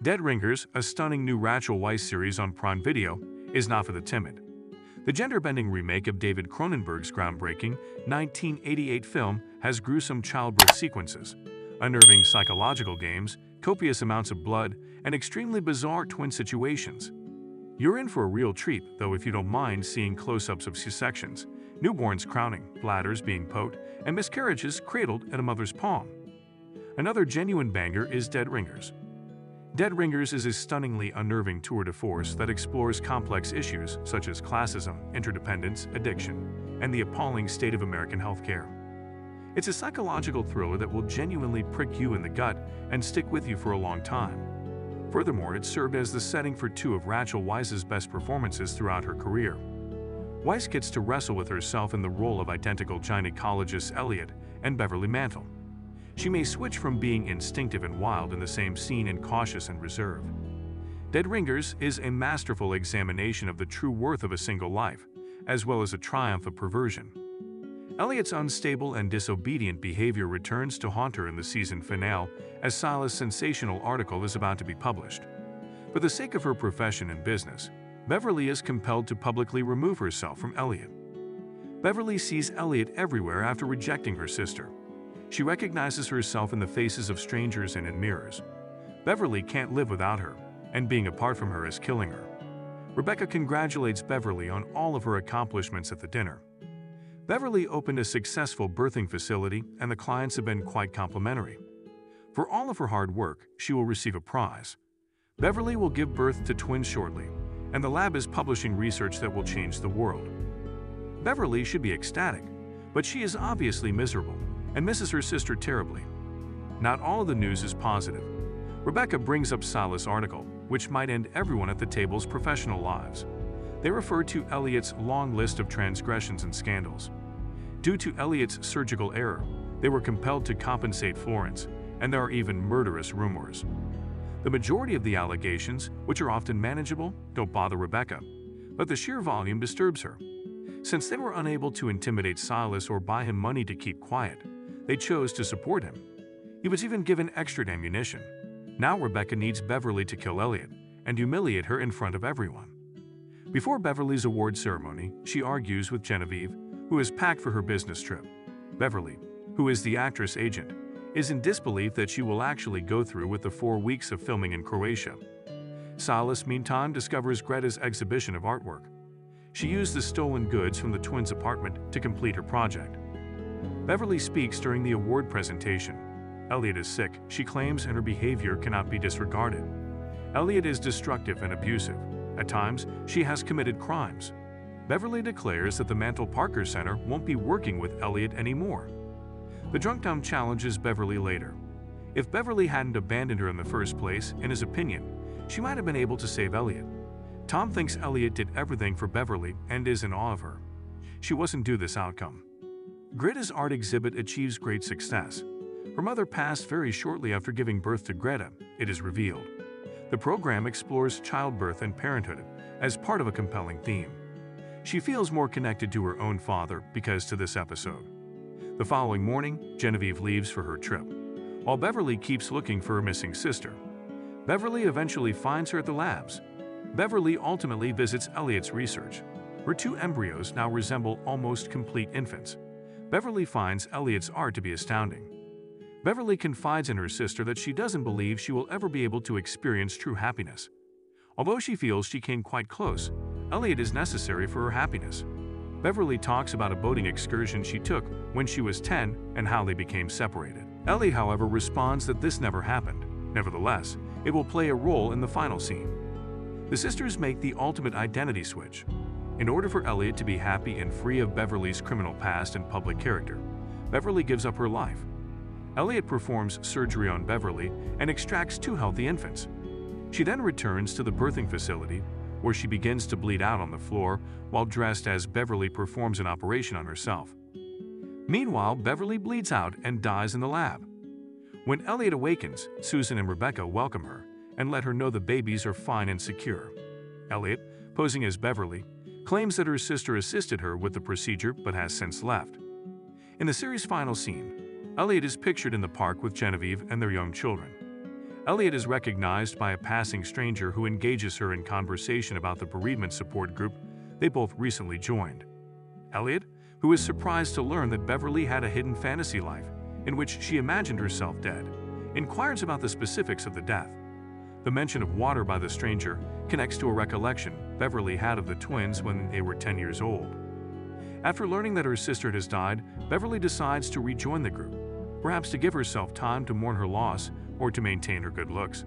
Dead Ringers, a stunning new Rachel Weisz series on Prime Video, is not for the timid. The gender-bending remake of David Cronenberg's groundbreaking 1988 film has gruesome childbirth sequences, unnerving psychological games, copious amounts of blood, and extremely bizarre twin situations. You're in for a real treat, though, if you don't mind seeing close-ups of C-sections, newborns crowning, bladders being poked, and miscarriages cradled at a mother's palm. Another genuine banger is Dead Ringers. Dead Ringers is a stunningly unnerving tour de force that explores complex issues such as classism, interdependence, addiction, and the appalling state of American healthcare. It's a psychological thriller that will genuinely prick you in the gut and stick with you for a long time. Furthermore, it served as the setting for two of Rachel Weisz's best performances throughout her career. Weisz gets to wrestle with herself in the role of identical gynecologists Elliot and Beverly Mantle. She may switch from being instinctive and wild in the same scene and cautious and reserved. Dead Ringers is a masterful examination of the true worth of a single life, as well as a triumph of perversion. Elliot's unstable and disobedient behavior returns to haunt her in the season finale, as Silas' sensational article is about to be published. For the sake of her profession and business, Beverly is compelled to publicly remove herself from Elliot. Beverly sees Elliot everywhere after rejecting her sister. She recognizes herself in the faces of strangers and in mirrors. Beverly can't live without her, and being apart from her is killing her. Rebecca congratulates Beverly on all of her accomplishments at the dinner. Beverly opened a successful birthing facility, and the clients have been quite complimentary. For all of her hard work, she will receive a prize. Beverly will give birth to twins shortly, and the lab is publishing research that will change the world. Beverly should be ecstatic, but she is obviously miserable and misses her sister terribly. Not all of the news is positive. Rebecca brings up Silas' article, which might end everyone at the table's professional lives. They refer to Elliot's long list of transgressions and scandals. Due to Elliot's surgical error, they were compelled to compensate Florence, and there are even murderous rumors. The majority of the allegations, which are often manageable, don't bother Rebecca, but the sheer volume disturbs her. Since they were unable to intimidate Silas or buy him money to keep quiet, they chose to support him. He was even given extra ammunition. Now Rebecca needs Beverly to kill Elliot and humiliate her in front of everyone. Before Beverly's award ceremony, she argues with Genevieve, who is packed for her business trip. Beverly, who is the actress agent, is in disbelief that she will actually go through with the 4 weeks of filming in Croatia. Silas, meantime, discovers Greta's exhibition of artwork. She used the stolen goods from the twins' apartment to complete her project. Beverly speaks during the award presentation. Elliot is sick, she claims, and her behavior cannot be disregarded. Elliot is destructive and abusive. At times, she has committed crimes. Beverly declares that the Mantle Parker Center won't be working with Elliot anymore. The drunk dumb challenges Beverly later. If Beverly hadn't abandoned her in the first place, in his opinion, she might have been able to save Elliot. Tom thinks Elliot did everything for Beverly and is in awe of her. She wasn't due this outcome. Greta's art exhibit achieves great success. Her mother passed very shortly after giving birth to Greta, it is revealed. The program explores childbirth and parenthood as part of a compelling theme. She feels more connected to her own father because to this episode. The following morning, Genevieve leaves for her trip, while Beverly keeps looking for her missing sister. Beverly eventually finds her at the labs. Beverly ultimately visits Elliot's research. Her two embryos now resemble almost complete infants. Beverly finds Elliot's art to be astounding. Beverly confides in her sister that she doesn't believe she will ever be able to experience true happiness. Although she feels she came quite close, Elliot is necessary for her happiness. Beverly talks about a boating excursion she took when she was 10 and how they became separated. Ellie, however, responds that this never happened. Nevertheless, it will play a role in the final scene. The sisters make the ultimate identity switch. In order for Elliot to be happy and free of Beverly's criminal past and public character, Beverly gives up her life. Elliot performs surgery on Beverly and extracts two healthy infants. She then returns to the birthing facility, where she begins to bleed out on the floor while dressed as Beverly performs an operation on herself. Meanwhile, Beverly bleeds out and dies in the lab. When Elliot awakens, Susan and Rebecca welcome her and let her know the babies are fine and secure. Elliot, posing as Beverly, claims that her sister assisted her with the procedure but has since left. In the series' final scene, Elliot is pictured in the park with Genevieve and their young children. Elliot is recognized by a passing stranger who engages her in conversation about the bereavement support group they both recently joined. Elliot, who is surprised to learn that Beverly had a hidden fantasy life in which she imagined herself dead, inquires about the specifics of the death. The mention of water by the stranger connects to a recollection Beverly had of the twins when they were 10 years old. After learning that her sister has died, Beverly decides to rejoin the group, perhaps to give herself time to mourn her loss or to maintain her good looks.